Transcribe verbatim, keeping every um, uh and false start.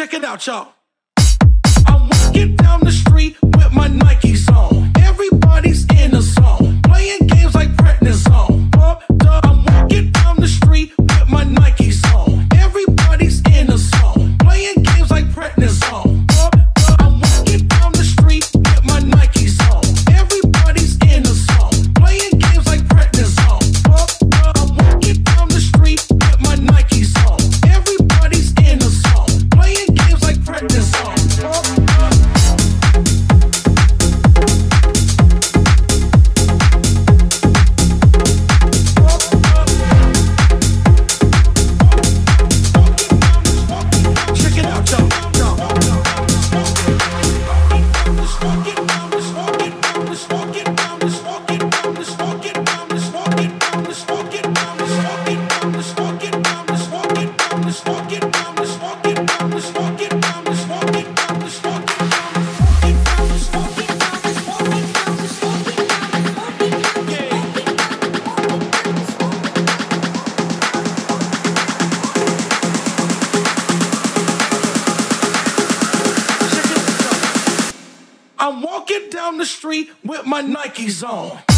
Check it out, y'all. I'm walking down the street with my Nikes on. Everybody's in the zone, playing games like practice zone. Pumped up. I'm walking down the street with my Nikes on. Everybody's in the zone, playing games like practice zone. Pumped up. I'm walking down the street with my Nikes on. Everybody's in the zone, playing games like practice zone. Pumped up. I'm walking down the street with my Nikes on. Everybody's in the zone, playing games like practice zone. I'm walking down the street with my Nikes on.